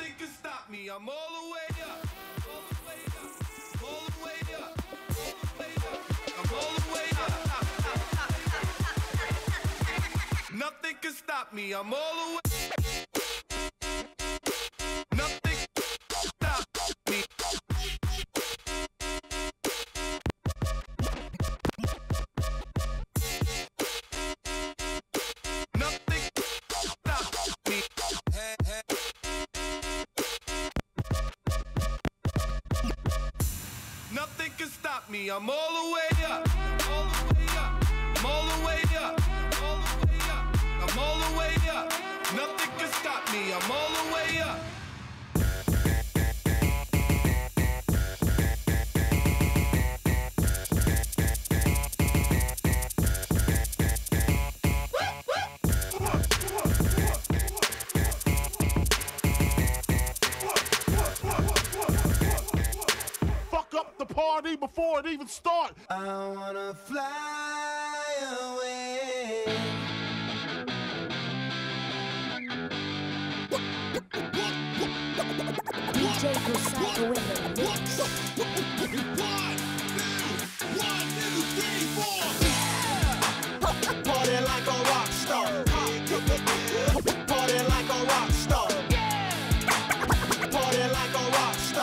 nothing can stop me. I'm all the way up, all the way up, all the way up, all the way up. I'm all the way up. Nothing can stop me. I'm all the way. Nothing can stop me. Nothing can stop me. I'm all the way up, all the way up, I'm all the way up, all the way up, I'm all the way up. Nothing can stop me. I'm all the way up. Party before it even starts. I wanna fly away. DJ Kusaka with the mix. 1, 2, 1, 2, 3, 4. Yeah! Party like a rock star. Party like a rock star. Yeah! Party like a rock star.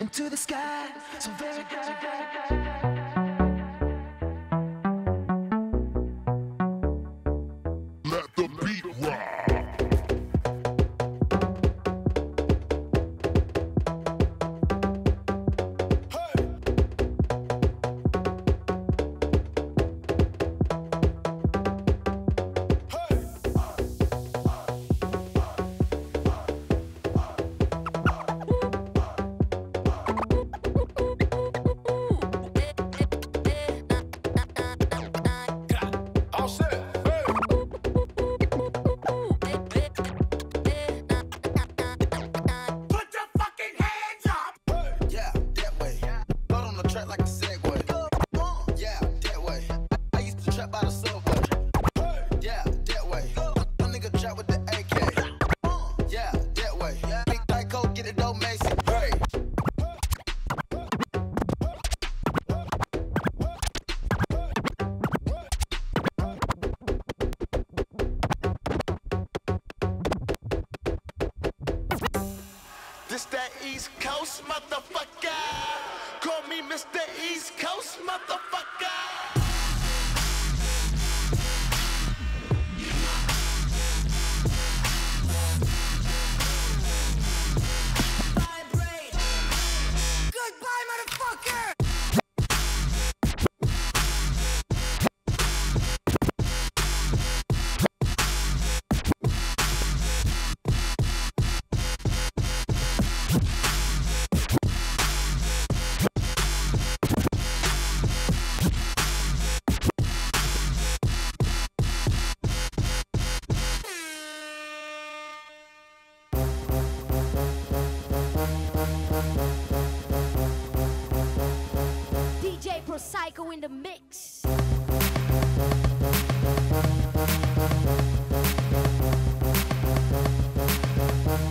Into the sky, so very high. Let the beat rock. This that East Coast motherfucker. Call me Mr. East Coast motherfucker. Psycho in the mix.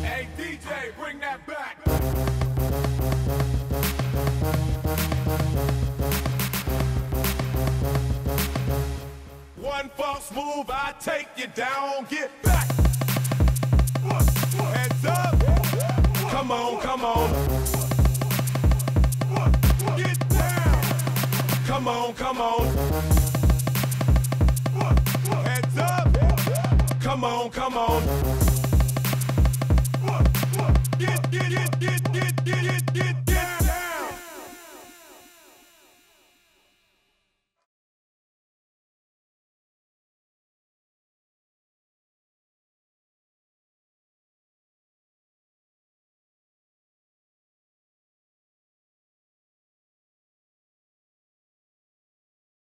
Hey DJ, bring that back. bounce move, I take you down, get back. Heads up, come on, come on. Get down, come on, come on. Heads up, come on, come on. Get, get.